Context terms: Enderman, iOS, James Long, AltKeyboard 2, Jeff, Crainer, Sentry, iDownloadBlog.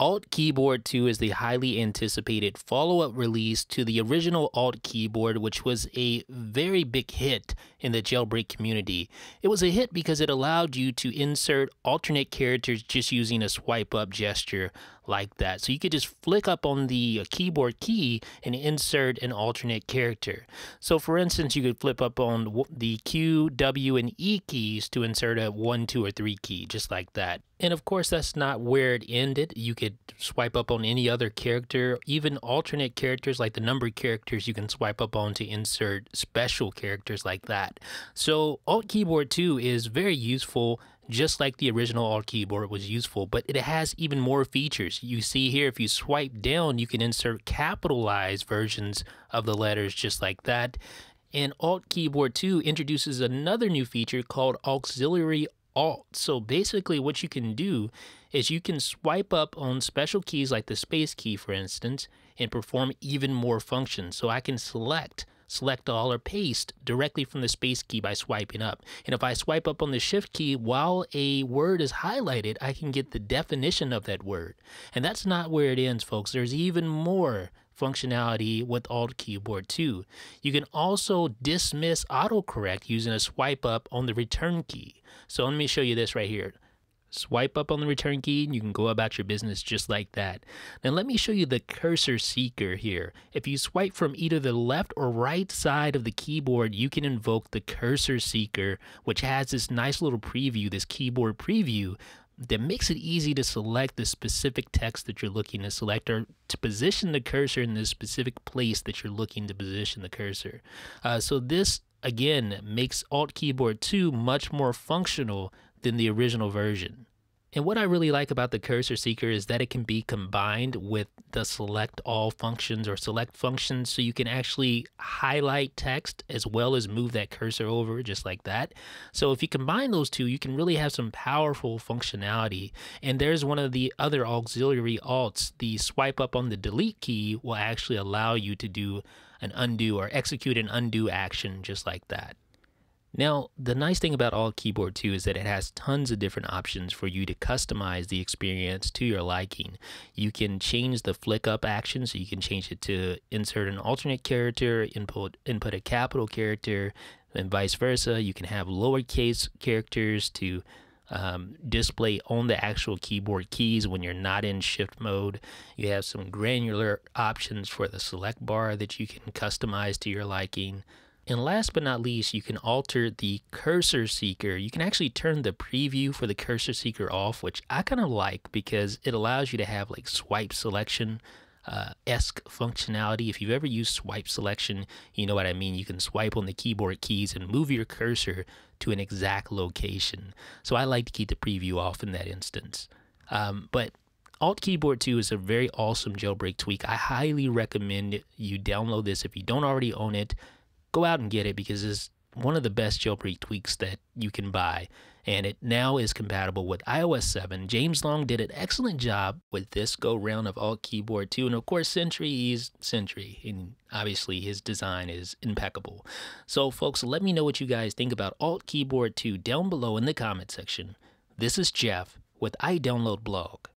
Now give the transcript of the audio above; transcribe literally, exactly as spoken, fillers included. AltKeyboard two is the highly anticipated follow-up release to the original AltKeyboard, which was a very big hit in the jailbreak community. It was a hit because it allowed you to insert alternate characters just using a swipe-up gesture like that. So you could just flick up on the keyboard key and insert an alternate character. So for instance, you could flip up on the Q, W, and E keys to insert a one, two, or three key, just like that. And of course, that's not where it ended. You could swipe up on any other character, even alternate characters like the number characters you can swipe up on to insert special characters like that. So AltKeyboard two is very useful, just like the original AltKeyboard was useful, but it has even more features. You see here, if you swipe down, you can insert capitalized versions of the letters just like that. And AltKeyboard two introduces another new feature called auxiliary alt. So basically what you can do is you can swipe up on special keys like the space key, for instance, and perform even more functions. So I can select, select all, or paste directly from the space key by swiping up. And if I swipe up on the shift key while a word is highlighted, I can get the definition of that word. And that's not where it ends, folks. There's even more functionality with AltKeyboard two. You can also dismiss autocorrect using a swipe up on the return key. So let me show you this right here. Swipe up on the return key and you can go about your business just like that. Now let me show you the cursor seeker here. If you swipe from either the left or right side of the keyboard, you can invoke the cursor seeker, which has this nice little preview, this keyboard preview, that makes it easy to select the specific text that you're looking to select, or to position the cursor in the specific place that you're looking to position the cursor. Uh, so this, again, makes AltKeyboard two much more functional than the original version. And what I really like about the cursor seeker is that it can be combined with the select all functions or select functions, so you can actually highlight text as well as move that cursor over just like that. So if you combine those two, you can really have some powerful functionality. And there's one of the other auxiliary alts. The swipe up on the delete key will actually allow you to do an undo or execute an undo action just like that. Now, the nice thing about AltKeyboard two is that it has tons of different options for you to customize the experience to your liking. You can change the flick up action, so you can change it to insert an alternate character, input, input a capital character, and vice versa. You can have lowercase characters to Um, display on the actual keyboard keys when you're not in shift mode. You have some granular options for the select bar that you can customize to your liking. And last but not least, you can alter the cursor seeker. You can actually turn the preview for the cursor seeker off, which I kind of like because it allows you to have like swipe selection Uh, esque functionality. If you've ever used swipe selection, you know what I mean. You can swipe on the keyboard keys and move your cursor to an exact location. So I like to keep the preview off in that instance. Um, but AltKeyboard two is a very awesome jailbreak tweak. I highly recommend you download this. If you don't already own it, go out and get it because it's one of the best jailbreak tweaks that you can buy, and it now is compatible with iOS seven. James Long did an excellent job with this go round of AltKeyboard two, and of course Sentry is Sentry, and obviously his design is impeccable. So folks, let me know what you guys think about AltKeyboard two down below in the comment section. This is Jeff with iDownloadBlog.